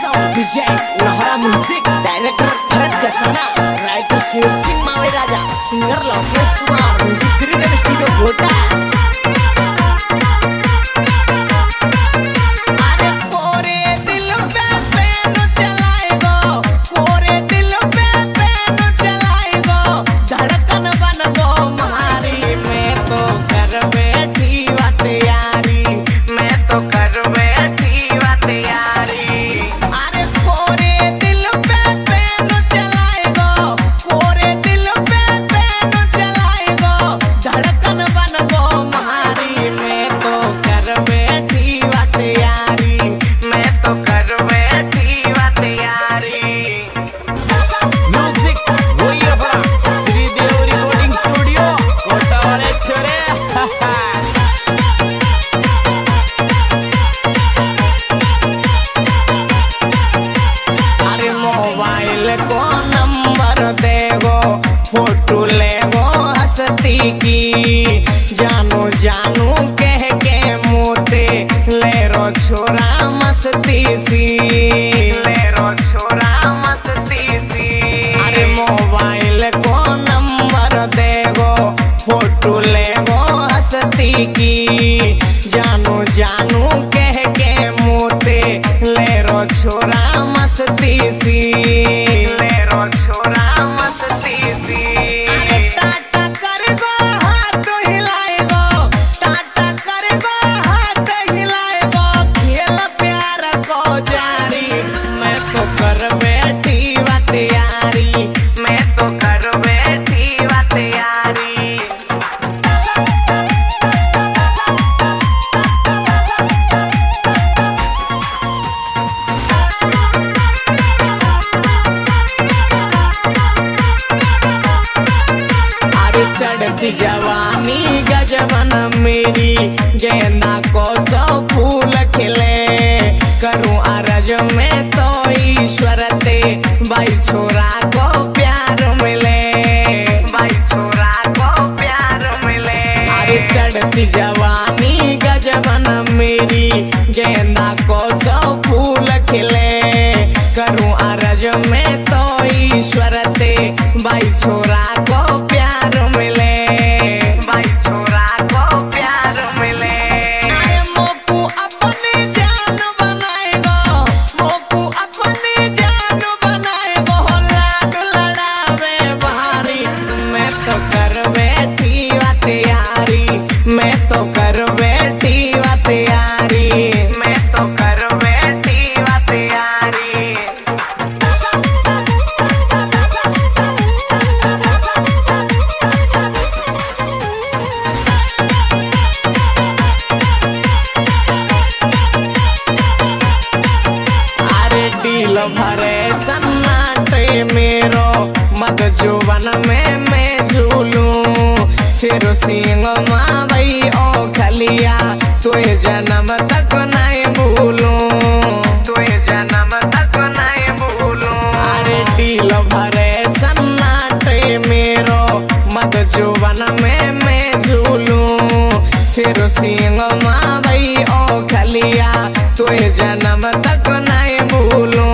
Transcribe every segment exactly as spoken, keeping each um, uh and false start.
Song Vijay Nahra, music director Bharat Kasana, writer Shersingh Mavai Raja, singer Lokesh Kumar, music director Tiku Dutt. अरे कोरे दिल पे पेन चलाएगो, कोरे दिल पे पेन चलाएगो, धड़कन बनबो मारी, मैं तो कर बैठी बात यारी, मैं तो कर बैठी बात यारी। फोटो लेगो हसती की, जानू जानू कह के मोते लेरो छोरा मस्ती सी, लेरो छोरा मस्ती सी। अरे मोबाइल को नंबर देगो, फोटो लेगो हसती की, जानू जानू कह के मोते लेरो छोरा मस्ती सी, लेरो छोरा मस्ती सी। चढ़ती जवानी गजबन मेरी, गेंदा को सौ फूल खिले, करूं अरज में तो ईश्वर ते, भाई छोरा को प्यार मिले, भाई छोरा को प्यार मिले। अरे चढ़ती जवानी गजबन मेरी, गेंदा को सौ फूल खिले, करूं अरज में तो ईश्वर ते, भाई छोरा को प्यार मिले। सन्नाटे मेरो मत जुवन में मैं झूलूं, सिरसिंह मावई ओ खलिया, तुए जन्म तक नहीं भूलूं, तुए जन्म तक नहीं भूलूं। अरे दिल भरे सन्नाटे मेरो मत जुवन में मैं झूलूं, सिरसिंह मावई ओ खलिया, तुए जन्म तक नहीं भूलूं।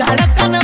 धड़कन